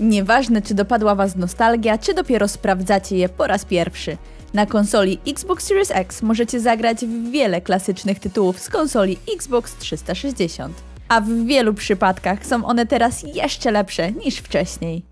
Nieważne, czy dopadła was nostalgia, czy dopiero sprawdzacie je po raz pierwszy. Na konsoli Xbox Series X możecie zagrać w wiele klasycznych tytułów z konsoli Xbox 360. A w wielu przypadkach są one teraz jeszcze lepsze niż wcześniej.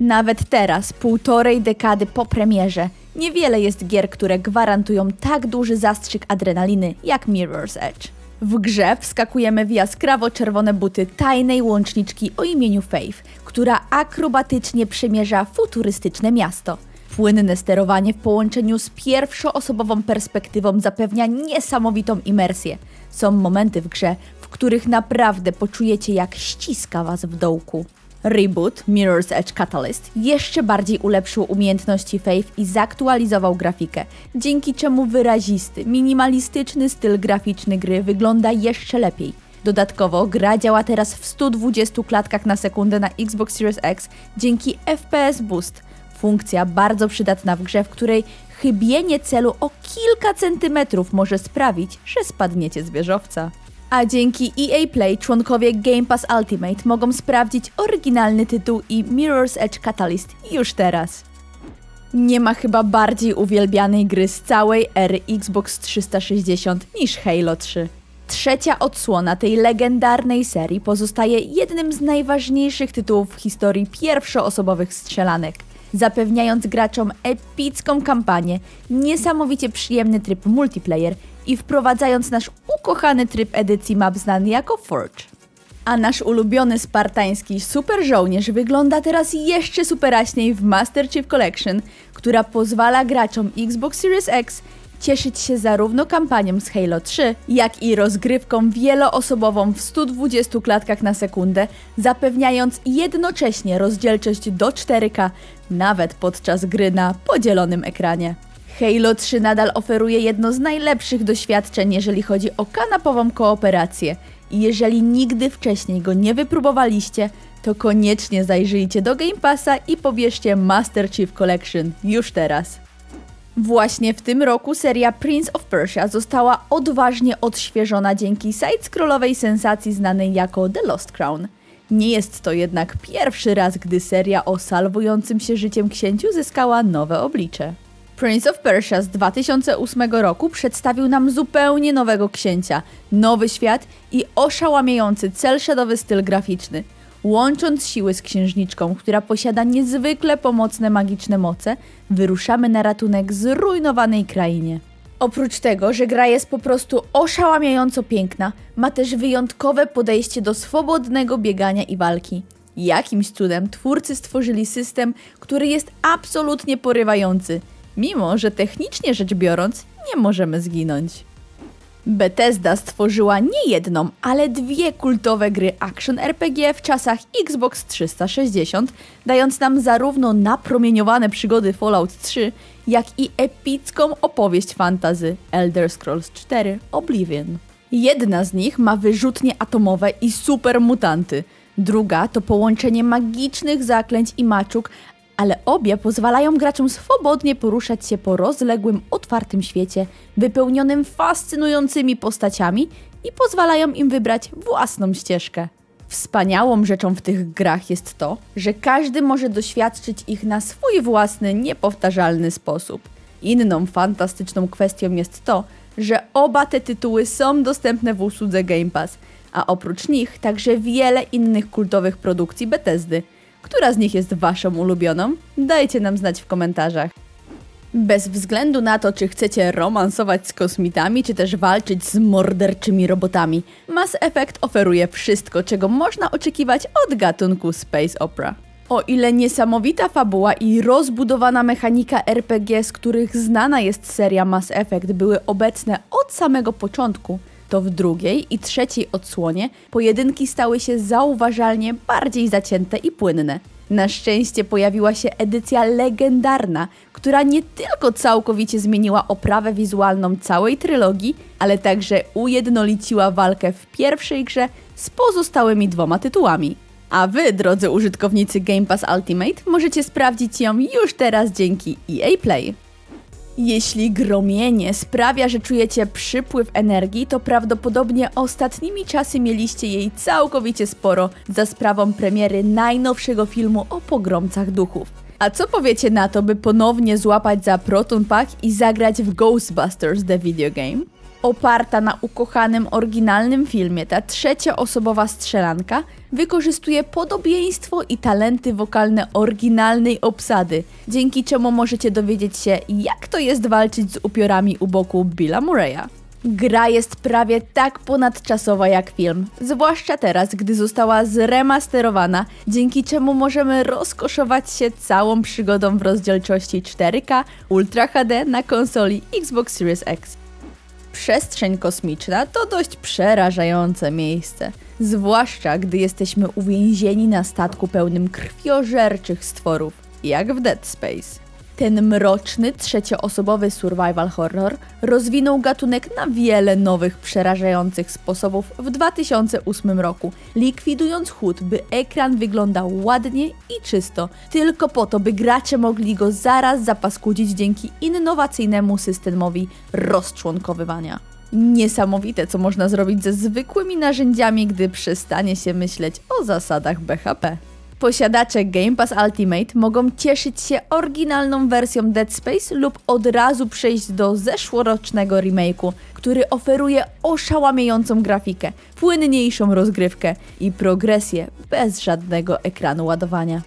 Nawet teraz, półtorej dekady po premierze, niewiele jest gier, które gwarantują tak duży zastrzyk adrenaliny jak Mirror's Edge. W grze wskakujemy w jaskrawo-czerwone buty tajnej łączniczki o imieniu Faith, która akrobatycznie przemierza futurystyczne miasto. Płynne sterowanie w połączeniu z pierwszoosobową perspektywą zapewnia niesamowitą imersję. Są momenty w grze, w których naprawdę poczujecie, jak ściska was w dołku. Reboot Mirror's Edge Catalyst jeszcze bardziej ulepszył umiejętności Faith i zaktualizował grafikę, dzięki czemu wyrazisty, minimalistyczny styl graficzny gry wygląda jeszcze lepiej. Dodatkowo gra działa teraz w 120 klatkach na sekundę na Xbox Series X dzięki FPS Boost. Funkcja bardzo przydatna w grze, w której chybienie celu o kilka centymetrów może sprawić, że spadniecie z wieżowca. A dzięki EA Play członkowie Game Pass Ultimate mogą sprawdzić oryginalny tytuł i Mirror's Edge Catalyst już teraz. Nie ma chyba bardziej uwielbianej gry z całej ery Xbox 360 niż Halo 3. Trzecia odsłona tej legendarnej serii pozostaje jednym z najważniejszych tytułów w historii pierwszoosobowych strzelanek, zapewniając graczom epicką kampanię, niesamowicie przyjemny tryb multiplayer i wprowadzając nasz ukochany tryb edycji map znany jako Forge. A nasz ulubiony spartański super żołnierz wygląda teraz jeszcze superaśniej w Master Chief Collection, która pozwala graczom Xbox Series X cieszyć się zarówno kampanią z Halo 3, jak i rozgrywką wieloosobową w 120 klatkach na sekundę, zapewniając jednocześnie rozdzielczość do 4K, nawet podczas gry na podzielonym ekranie. Halo 3 nadal oferuje jedno z najlepszych doświadczeń, jeżeli chodzi o kanapową kooperację. I jeżeli nigdy wcześniej go nie wypróbowaliście, to koniecznie zajrzyjcie do Game Passa i pobierzcie Master Chief Collection już teraz. Właśnie w tym roku seria Prince of Persia została odważnie odświeżona dzięki side-scrollowej sensacji znanej jako The Lost Crown. Nie jest to jednak pierwszy raz, gdy seria o salwującym się życiem księciu zyskała nowe oblicze. Prince of Persia z 2008 roku przedstawił nam zupełnie nowego księcia, nowy świat i oszałamiający cel-shadowy styl graficzny. Łącząc siły z księżniczką, która posiada niezwykle pomocne magiczne moce, wyruszamy na ratunek zrujnowanej krainie. Oprócz tego, że gra jest po prostu oszałamiająco piękna, ma też wyjątkowe podejście do swobodnego biegania i walki. Jakimś cudem twórcy stworzyli system, który jest absolutnie porywający, mimo że technicznie rzecz biorąc nie możemy zginąć. Bethesda stworzyła nie jedną, ale dwie kultowe gry action RPG w czasach Xbox 360, dając nam zarówno napromieniowane przygody Fallout 3, jak i epicką opowieść fantasy Elder Scrolls 4 Oblivion. Jedna z nich ma wyrzutnie atomowe i supermutanty, druga to połączenie magicznych zaklęć i maczug, ale obie pozwalają graczom swobodnie poruszać się po rozległym, otwartym świecie, wypełnionym fascynującymi postaciami i pozwalają im wybrać własną ścieżkę. Wspaniałą rzeczą w tych grach jest to, że każdy może doświadczyć ich na swój własny, niepowtarzalny sposób. Inną fantastyczną kwestią jest to, że oba te tytuły są dostępne w usłudze Game Pass, a oprócz nich także wiele innych kultowych produkcji Bethesdy. Która z nich jest waszą ulubioną? Dajcie nam znać w komentarzach. Bez względu na to, czy chcecie romansować z kosmitami, czy też walczyć z morderczymi robotami, Mass Effect oferuje wszystko, czego można oczekiwać od gatunku space opera. O ile niesamowita fabuła i rozbudowana mechanika RPG, z których znana jest seria Mass Effect, były obecne od samego początku, to w drugiej i trzeciej odsłonie pojedynki stały się zauważalnie bardziej zacięte i płynne. Na szczęście pojawiła się edycja legendarna, która nie tylko całkowicie zmieniła oprawę wizualną całej trylogii, ale także ujednoliciła walkę w pierwszej grze z pozostałymi dwoma tytułami. A wy, drodzy użytkownicy Game Pass Ultimate, możecie sprawdzić ją już teraz dzięki EA Play. Jeśli gromienie sprawia, że czujecie przypływ energii, to prawdopodobnie ostatnimi czasy mieliście jej całkowicie sporo za sprawą premiery najnowszego filmu o pogromcach duchów. A co powiecie na to, by ponownie złapać za Proton Pack i zagrać w Ghostbusters The Video Game? Oparta na ukochanym oryginalnym filmie, ta trzecioosobowa strzelanka wykorzystuje podobieństwo i talenty wokalne oryginalnej obsady, dzięki czemu możecie dowiedzieć się, jak to jest walczyć z upiorami u boku Billa Murraya. Gra jest prawie tak ponadczasowa jak film, zwłaszcza teraz, gdy została zremasterowana, dzięki czemu możemy rozkoszować się całą przygodą w rozdzielczości 4K Ultra HD na konsoli Xbox Series X. Przestrzeń kosmiczna to dość przerażające miejsce, zwłaszcza gdy jesteśmy uwięzieni na statku pełnym krwiożerczych stworów, jak w Dead Space. Ten mroczny, trzecioosobowy survival horror rozwinął gatunek na wiele nowych, przerażających sposobów w 2008 roku, likwidując chłód, by ekran wyglądał ładnie i czysto, tylko po to, by gracze mogli go zaraz zapaskudzić dzięki innowacyjnemu systemowi rozczłonkowywania. Niesamowite, co można zrobić ze zwykłymi narzędziami, gdy przestanie się myśleć o zasadach BHP. Posiadacze Game Pass Ultimate mogą cieszyć się oryginalną wersją Dead Space lub od razu przejść do zeszłorocznego remake'u, który oferuje oszałamiającą grafikę, płynniejszą rozgrywkę i progresję bez żadnego ekranu ładowania.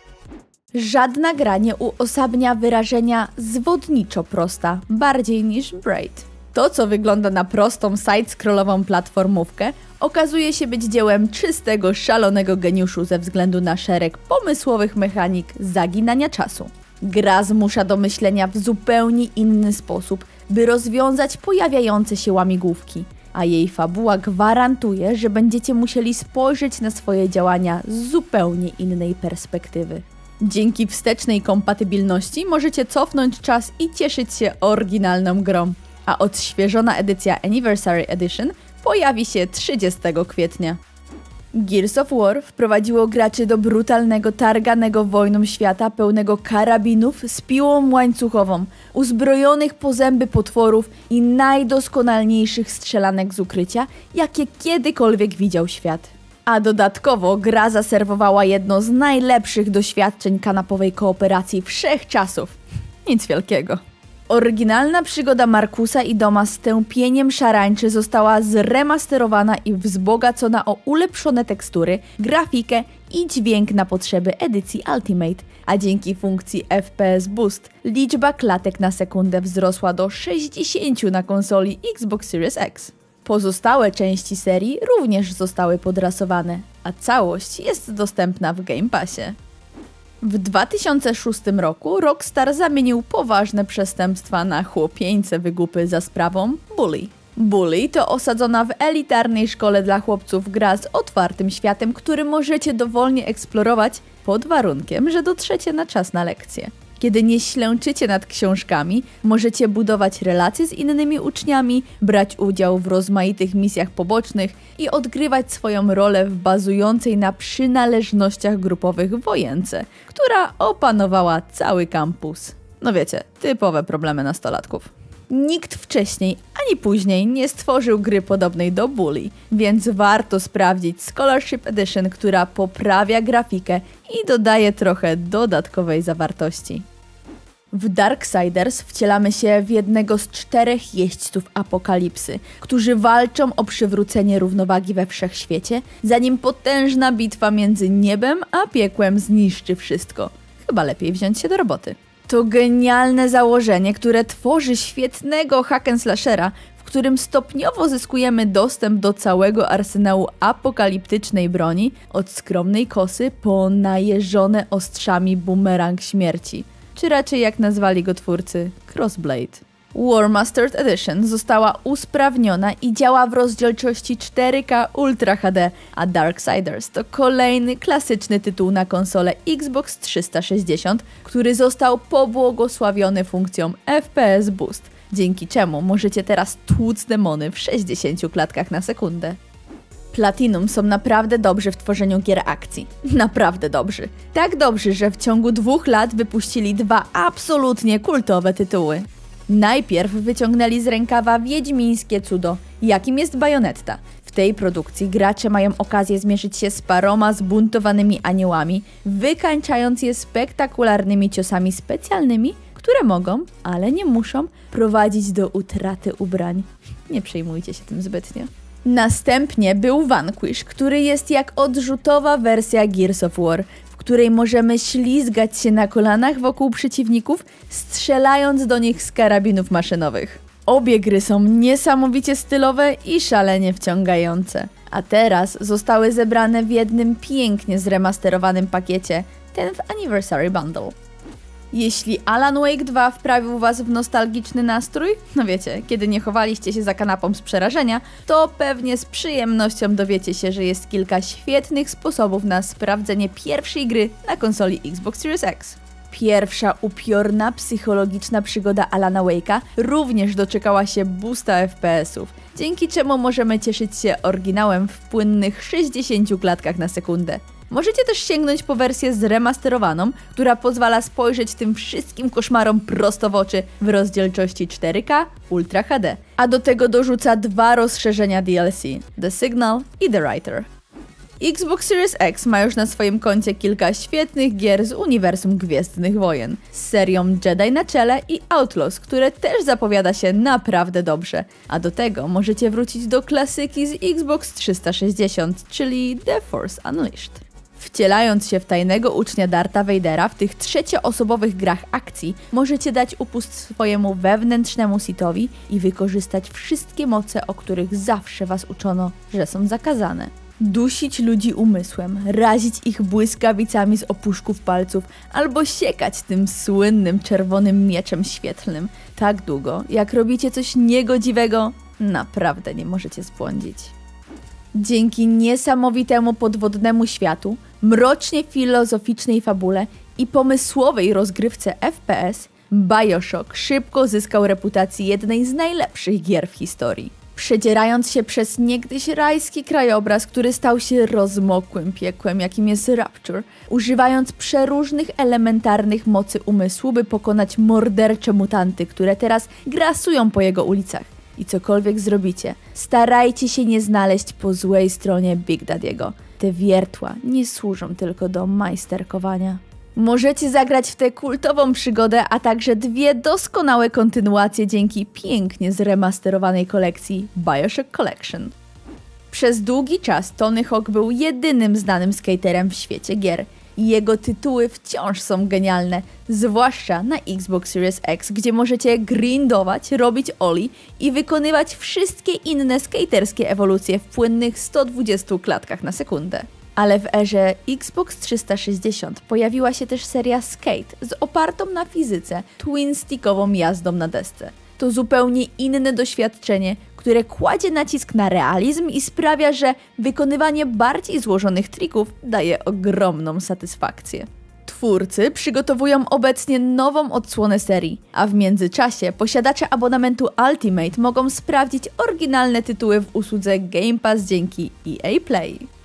Żadna gra nie uosabnia wyrażenia zwodniczo prosta bardziej niż Braid. To, co wygląda na prostą side-scrollową platformówkę, okazuje się być dziełem czystego, szalonego geniuszu ze względu na szereg pomysłowych mechanik zaginania czasu. Gra zmusza do myślenia w zupełnie inny sposób, by rozwiązać pojawiające się łamigłówki, a jej fabuła gwarantuje, że będziecie musieli spojrzeć na swoje działania z zupełnie innej perspektywy. Dzięki wstecznej kompatybilności możecie cofnąć czas i cieszyć się oryginalną grą, a odświeżona edycja Anniversary Edition pojawi się 30 kwietnia. Gears of War wprowadziło graczy do brutalnego, targanego wojną świata pełnego karabinów z piłą łańcuchową, uzbrojonych po zęby potworów i najdoskonalniejszych strzelanek z ukrycia, jakie kiedykolwiek widział świat. A dodatkowo gra zaserwowała jedno z najlepszych doświadczeń kanapowej kooperacji wszechczasów. Nic wielkiego. Oryginalna przygoda Markusa i Doma z tępieniem szarańczy została zremasterowana i wzbogacona o ulepszone tekstury, grafikę i dźwięk na potrzeby edycji Ultimate, a dzięki funkcji FPS Boost liczba klatek na sekundę wzrosła do 60 na konsoli Xbox Series X. Pozostałe części serii również zostały podrasowane, a całość jest dostępna w Game Passie. W 2006 roku Rockstar zamienił poważne przestępstwa na chłopieńce wygłupy za sprawą Bully. Bully to osadzona w elitarnej szkole dla chłopców gra z otwartym światem, który możecie dowolnie eksplorować pod warunkiem, że dotrzecie na czas na lekcję. Kiedy nie ślęczycie nad książkami, możecie budować relacje z innymi uczniami, brać udział w rozmaitych misjach pobocznych i odgrywać swoją rolę w bazującej na przynależnościach grupowych wojence, która opanowała cały kampus. No wiecie, typowe problemy nastolatków. Nikt wcześniej ani później nie stworzył gry podobnej do Bully, więc warto sprawdzić Scholarship Edition, która poprawia grafikę i dodaje trochę dodatkowej zawartości. W Darksiders wcielamy się w jednego z 4 jeźdźców apokalipsy, którzy walczą o przywrócenie równowagi we wszechświecie, zanim potężna bitwa między niebem a piekłem zniszczy wszystko. Chyba lepiej wziąć się do roboty. To genialne założenie, które tworzy świetnego hack'n'slashera, w którym stopniowo zyskujemy dostęp do całego arsenału apokaliptycznej broni, od skromnej kosy po najeżone ostrzami bumerang śmierci, czy raczej jak nazwali go twórcy, Crossblade. War Mastered Edition została usprawniona i działa w rozdzielczości 4K Ultra HD, a Darksiders to kolejny klasyczny tytuł na konsolę Xbox 360, który został pobłogosławiony funkcją FPS Boost, dzięki czemu możecie teraz tłuc demony w 60 klatkach na sekundę. Platinum są naprawdę dobrzy w tworzeniu gier akcji. Naprawdę dobrzy. Tak dobrzy, że w ciągu 2 lat wypuścili 2 absolutnie kultowe tytuły. Najpierw wyciągnęli z rękawa wiedźmińskie cudo, jakim jest Bayonetta. W tej produkcji gracze mają okazję zmierzyć się z paroma zbuntowanymi aniołami, wykańczając je spektakularnymi ciosami specjalnymi, które mogą, ale nie muszą, prowadzić do utraty ubrań. Nie przejmujcie się tym zbytnio. Następnie był Vanquish, który jest jak odrzutowa wersja Gears of War, w której możemy ślizgać się na kolanach wokół przeciwników, strzelając do nich z karabinów maszynowych. Obie gry są niesamowicie stylowe i szalenie wciągające. A teraz zostały zebrane w jednym pięknie zremasterowanym pakiecie 10th Anniversary Bundle. Jeśli Alan Wake 2 wprawił was w nostalgiczny nastrój, no wiecie, kiedy nie chowaliście się za kanapą z przerażenia, to pewnie z przyjemnością dowiecie się, że jest kilka świetnych sposobów na sprawdzenie pierwszej gry na konsoli Xbox Series X. Pierwsza upiorna, psychologiczna przygoda Alana Wake'a również doczekała się boosta FPS-ów, dzięki czemu możemy cieszyć się oryginałem w płynnych 60 klatkach na sekundę. Możecie też sięgnąć po wersję zremasterowaną, która pozwala spojrzeć tym wszystkim koszmarom prosto w oczy w rozdzielczości 4K Ultra HD, a do tego dorzuca dwa rozszerzenia DLC – The Signal i The Writer. Xbox Series X ma już na swoim koncie kilka świetnych gier z uniwersum Gwiezdnych Wojen, z serią Jedi na czele i Outlaws, które też zapowiada się naprawdę dobrze. A do tego możecie wrócić do klasyki z Xbox 360, czyli The Force Unleashed. Wcielając się w tajnego ucznia Dartha Vadera w tych trzecioosobowych grach akcji, możecie dać upust swojemu wewnętrznemu Sithowi i wykorzystać wszystkie moce, o których zawsze was uczono, że są zakazane. Dusić ludzi umysłem, razić ich błyskawicami z opuszków palców albo siekać tym słynnym czerwonym mieczem świetlnym tak długo, jak robicie coś niegodziwego, naprawdę nie możecie zbłądzić. Dzięki niesamowitemu podwodnemu światu, mrocznie filozoficznej fabule i pomysłowej rozgrywce FPS, BioShock szybko zyskał reputację jednej z najlepszych gier w historii. Przedzierając się przez niegdyś rajski krajobraz, który stał się rozmokłym piekłem, jakim jest Rapture, używając przeróżnych elementarnych mocy umysłu, by pokonać mordercze mutanty, które teraz grasują po jego ulicach. I cokolwiek zrobicie, starajcie się nie znaleźć po złej stronie Big Daddy'ego. Te wiertła nie służą tylko do majsterkowania. Możecie zagrać w tę kultową przygodę, a także dwie doskonałe kontynuacje dzięki pięknie zremasterowanej kolekcji BioShock Collection. Przez długi czas Tony Hawk był jedynym znanym skaterem w świecie gier. Jego tytuły wciąż są genialne, zwłaszcza na Xbox Series X, gdzie możecie grindować, robić ollie i wykonywać wszystkie inne skaterskie ewolucje w płynnych 120 klatkach na sekundę. Ale w erze Xbox 360 pojawiła się też seria Skate z opartą na fizyce twin-stickową jazdą na desce. To zupełnie inne doświadczenie, które kładzie nacisk na realizm i sprawia, że wykonywanie bardziej złożonych trików daje ogromną satysfakcję. Twórcy przygotowują obecnie nową odsłonę serii, a w międzyczasie posiadacze abonamentu Ultimate mogą sprawdzić oryginalne tytuły w usłudze Game Pass dzięki EA Play.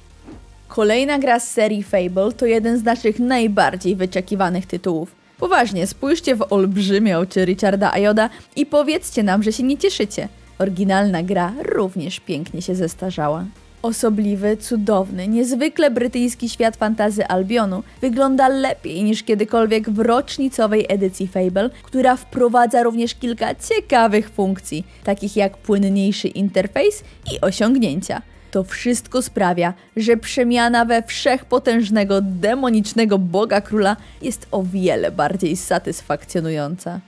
Kolejna gra z serii Fable to jeden z naszych najbardziej wyczekiwanych tytułów. Poważnie, spójrzcie w olbrzymie oczy Richarda Ayoda i powiedzcie nam, że się nie cieszycie. Oryginalna gra również pięknie się zestarzała. Osobliwy, cudowny, niezwykle brytyjski świat fantasy Albionu wygląda lepiej niż kiedykolwiek w rocznicowej edycji Fable, która wprowadza również kilka ciekawych funkcji, takich jak płynniejszy interfejs i osiągnięcia. To wszystko sprawia, że przemiana we wszechpotężnego, demonicznego boga króla jest o wiele bardziej satysfakcjonująca.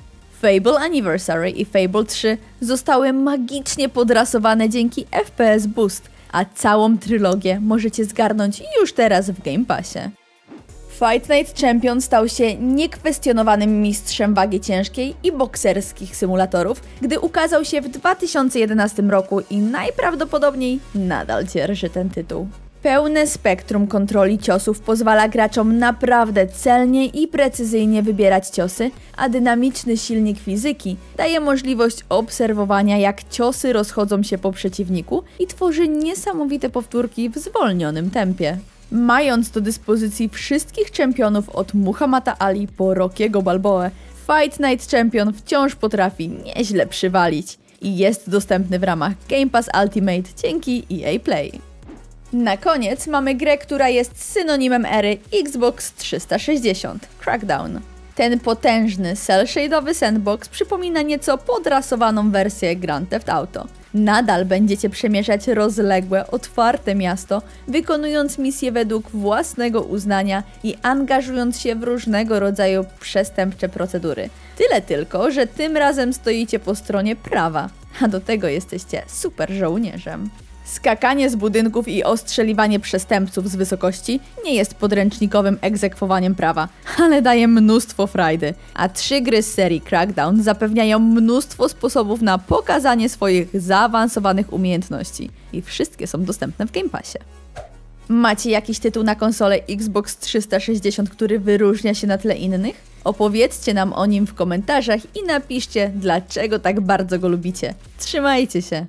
Fable Anniversary i Fable 3 zostały magicznie podrasowane dzięki FPS Boost, a całą trylogię możecie zgarnąć już teraz w Game Passie. Fight Night Champion stał się niekwestionowanym mistrzem wagi ciężkiej i bokserskich symulatorów, gdy ukazał się w 2011 roku i najprawdopodobniej nadal dzierży ten tytuł. Pełne spektrum kontroli ciosów pozwala graczom naprawdę celnie i precyzyjnie wybierać ciosy, a dynamiczny silnik fizyki daje możliwość obserwowania, jak ciosy rozchodzą się po przeciwniku i tworzy niesamowite powtórki w zwolnionym tempie. Mając do dyspozycji wszystkich czempionów od Muhammada Ali po Rockiego Balboę, Fight Night Champion wciąż potrafi nieźle przywalić i jest dostępny w ramach Game Pass Ultimate dzięki EA Play. Na koniec mamy grę, która jest synonimem ery Xbox 360 – Crackdown. Ten potężny, cel-shade'owy sandbox przypomina nieco podrasowaną wersję Grand Theft Auto. Nadal będziecie przemierzać rozległe, otwarte miasto, wykonując misje według własnego uznania i angażując się w różnego rodzaju przestępcze procedury. Tyle tylko, że tym razem stoicie po stronie prawa, a do tego jesteście super żołnierzem. Skakanie z budynków i ostrzeliwanie przestępców z wysokości nie jest podręcznikowym egzekwowaniem prawa, ale daje mnóstwo frajdy. A 3 gry z serii Crackdown zapewniają mnóstwo sposobów na pokazanie swoich zaawansowanych umiejętności. I wszystkie są dostępne w Game Passie. Macie jakiś tytuł na konsolę Xbox 360, który wyróżnia się na tle innych? Opowiedzcie nam o nim w komentarzach i napiszcie, dlaczego tak bardzo go lubicie. Trzymajcie się!